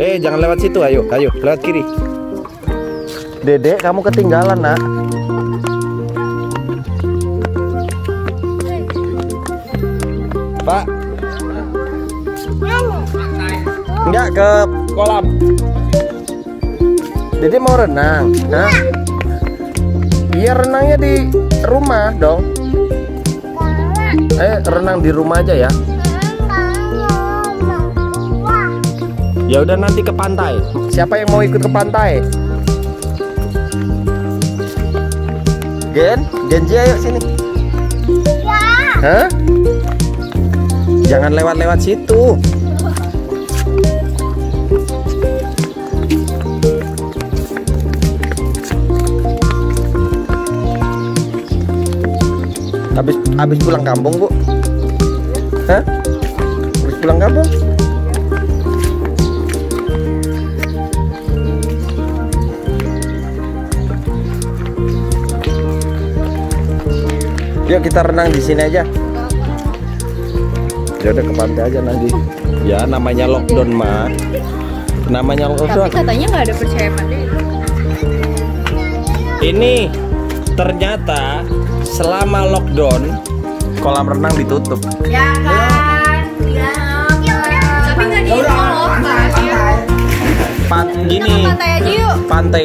Jangan lewat situ, ayo, ayo, lewat kiri. Dedek, kamu ketinggalan, Nak. Pak. Enggak, ke kolam. Dedek mau renang, nah. Iya, renangnya di rumah dong. Renang di rumah aja ya. Ya udah, nanti ke pantai. Siapa yang mau ikut ke pantai? Gen, Genji, ayo sini. Ya. Hah? Jangan lewat-lewat situ. Habis pulang kampung, Bu. Hah? Habis pulang kampung? Yuk kita renang di sini aja. Ya udah, ke pantai aja nanti. Ya namanya lockdown mah. Namanya lockdown. Tapi katanya nggak ada percaya mati. Ini ternyata selama lockdown kolam renang ditutup. Ya kan? Ya. Tapi nggak di kolam kan? Gini. Pantai aja yuk. Pantai.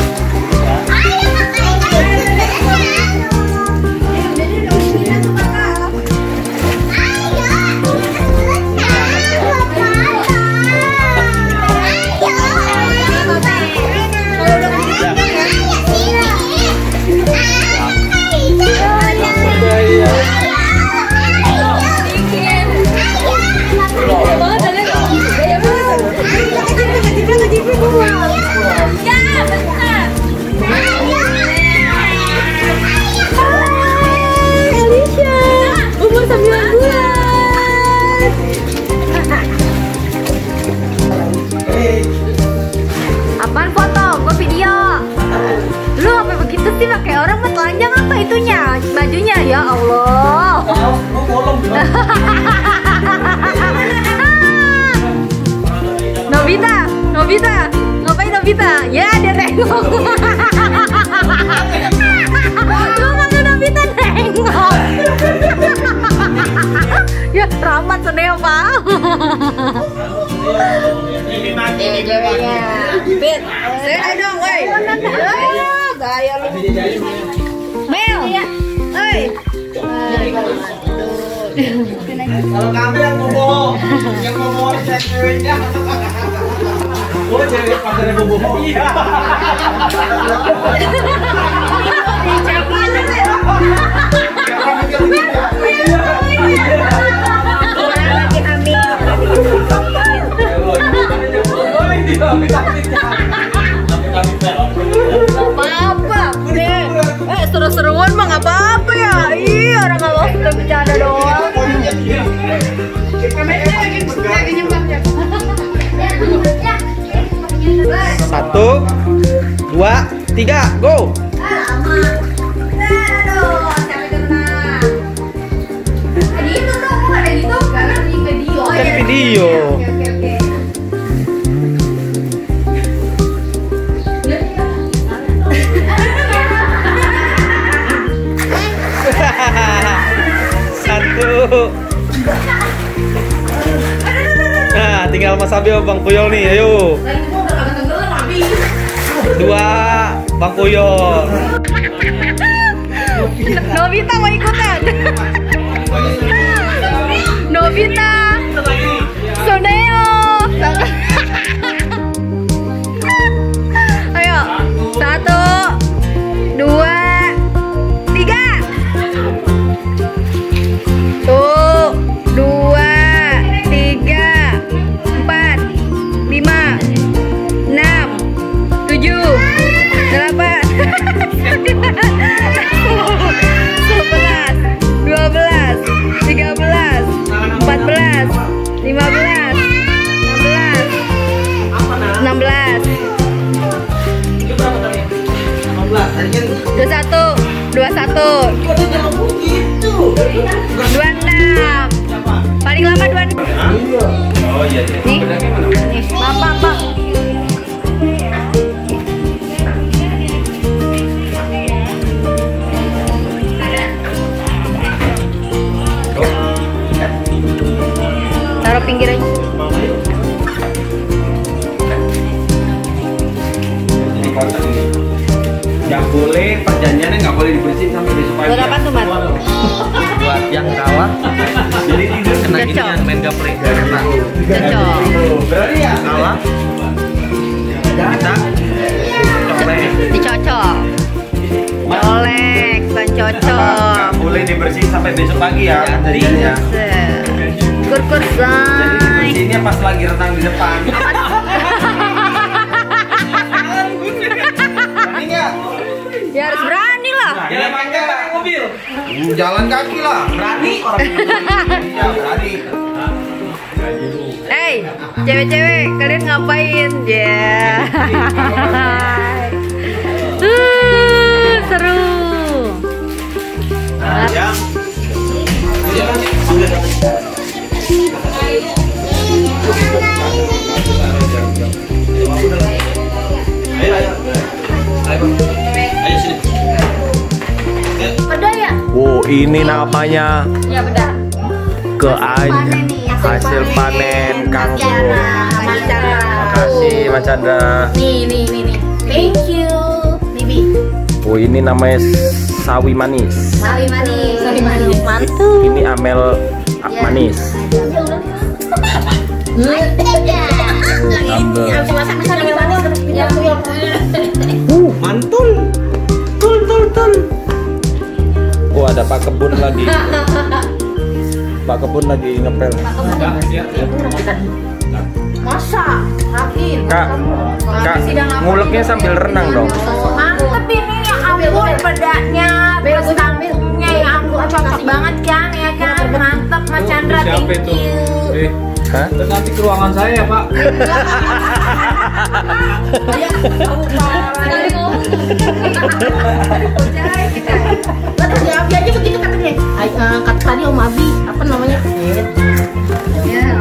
Nobita, ya dia tengok. Lu kan Nobita tengok. Ya ramah seneng Pak. Bet, saya dong, woi. Gaya lu. Mel, woi. Kalau kami yang mau ceweknya. Boleh cewek pacarnya mau bohong? Iya. Apa-apa deh. Seru-seruan mah nggak apa-apa ya. Iya, orang nggak mau suka bercanda doang. Satu, dua, tiga, go! Video. Satu. Nah, tinggal Mas Abio, Bang Puyol nih, ayo. Dua, Bang Puyol. Nobita mau ikutan. Nobita, Suneo. Ayo, satu, dua, tiga. Tuh, dua. 26. Paling lama 26. Oh iya. Nih. Nih, Bapak, Pak. Taruh pinggir aja. Yang boleh perjanjiannya nggak boleh dibersihin sampai besok pagi. Berapa tuh, Mat? Buat yang kalah. Jadi tidur kena ginian main gaplek. Cocok. Berarti ya kalah. Kita colek. Dicocok. Colek, bukan cocok. Nggak boleh dibersihin sampai besok pagi ya perjanjiannya. Kur-kur say. Jadi dibersihinnya pas lagi renang di depan. Ya harus berani lah. Jalan kaki pakai mobil. Jalan kaki lah, berani. Ya berani. Hey, cewek-cewek, kalian ngapain? Ya. Seru. Jam. Ayo sini. Beda ya? Wow, ini namanya. Ya beda. Hasil panen kangkung. Terima kasih Mas Chandra. Nih. Thank you, Bibi. Oh, ini namanya sawi manis. Mantul. Ini amel manis. Mantul. Tul. Oh, ada Pak Kebun lagi. Pak Kebun lagi ngepel. Masa? Kak, nguleknya sambil renang dong. Mantep ini ya ampun, bedaknya, beras kangkungnya ya ampun, cocok banget kan ya kan. Mantep Mas Chandra, thank you. Hah? Nanti ke ruangan saya ya, Pak. Abi aja begitu katanya. Kata tadi Om Abi, apa namanya? Ya.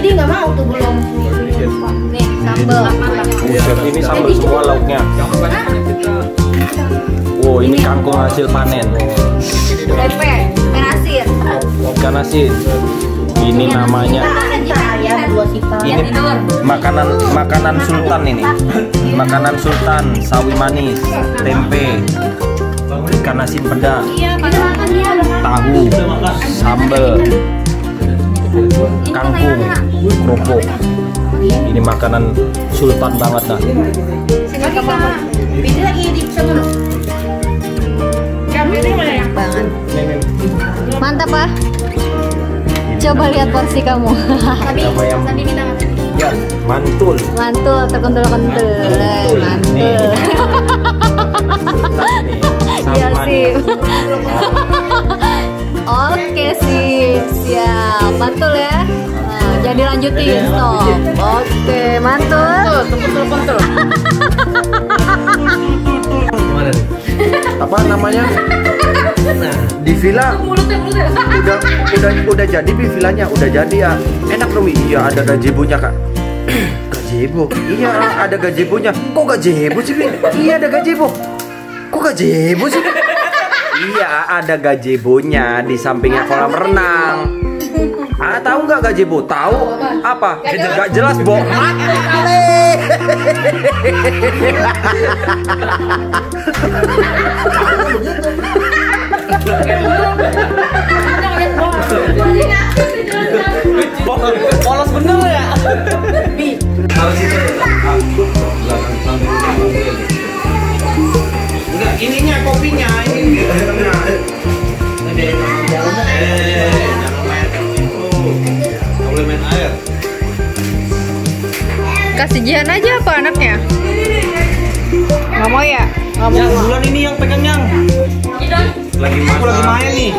Dia nggak mau tuh belum. Nih sambal. Ini sambal semua lauknya. Wow, ini kangkung hasil panen. Ikan asin. Ini namanya. Ini makanan sultan ini. Makanan sultan, sawi manis, tempe, ikan asin peda, tahu, sambal, kangkung, kerupuk. Ini makanan sultan banget dah. Banget. Mantap, Pak. Coba lihat porsi kamu. Tapi ya, mantul. Mantul, terkontrol. Mantul. Ya sih. Oke sih, siap. Mantul ya. Nah, jadi lanjutin stop. Oke, mantul. Terkontrol. Gimana nih? Apa namanya? Nah, di villa udah jadi villanya udah jadi ya. Enak dong. Iya, ada gazebonya, Kak. Gazebo. Iya, ada gazebonya. Kok gazebo sih? Iya, ada gazebo. Kok gazebo sih? Iya, ada gazebonya di sampingnya kolam renang. Ah, tahu nggak gazebo? Tahu apa? Gak jelas, Bo. Polos bener ya. Enggak, ininya kopinya ini. Jangan main air. Kasihan aja apa anaknya? Nggak mau ya? Yang bulan ini yang pegang yang. Lagi main nih.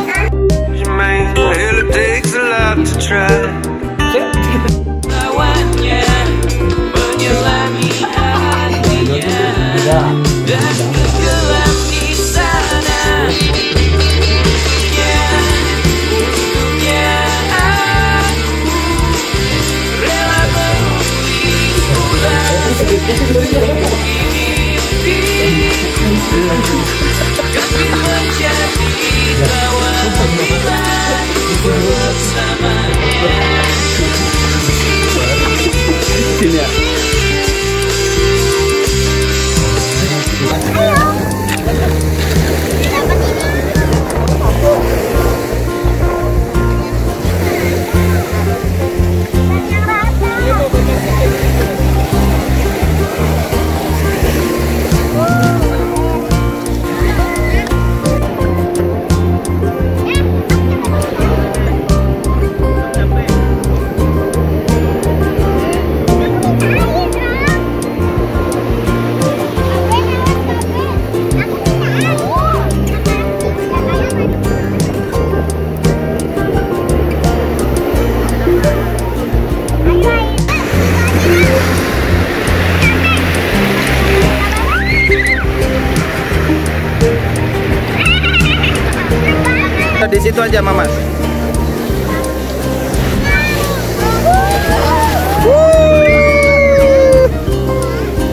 Di situ aja, Mama.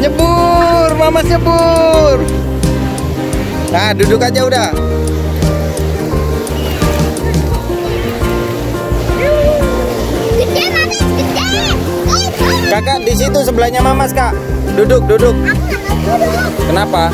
Nyebur, Mama nyebur. Nah, duduk aja udah. Gede, Mama, gede. Kakak di situ sebelahnya Mama, Kak. Duduk, duduk. Kenapa?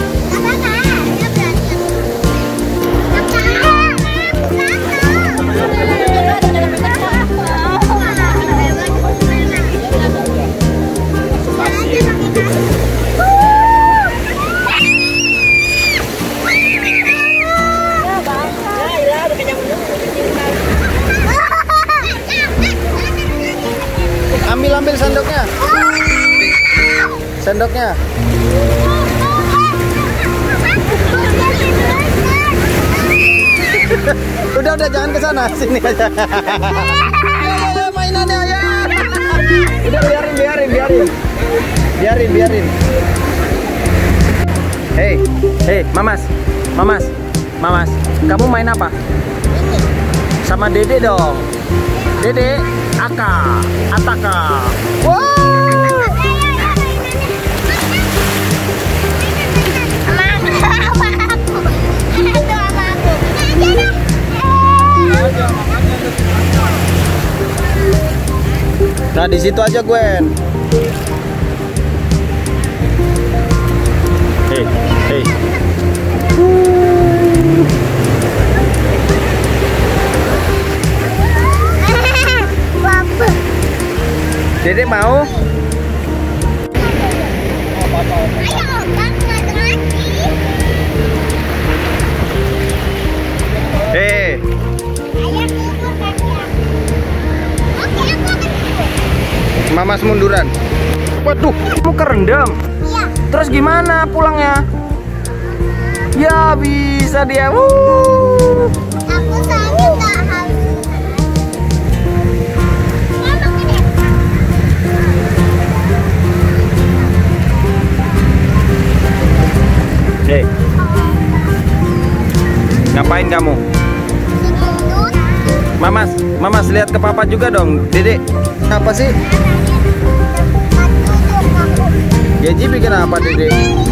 Ambil sendoknya. Sendoknya. Udah jangan ke sana, sini aja. Ayo mainannya ya. Udah biarin. Hei, Mamas. Kamu main apa? Sama Dede dong. Dede Ataka. Wow. Nah, di situ aja, Gwen. Hei. Dede mau? Hei. Mama semunduran. Waduh, kamu kerendam. Iya. Terus gimana pulangnya? Ya bisa dia. Aku sayangnya nggak habis. Hey. Ngapain kamu? Mamas lihat ke papa juga dong. Dede, apa sih? Gaji bikin apa, Dede?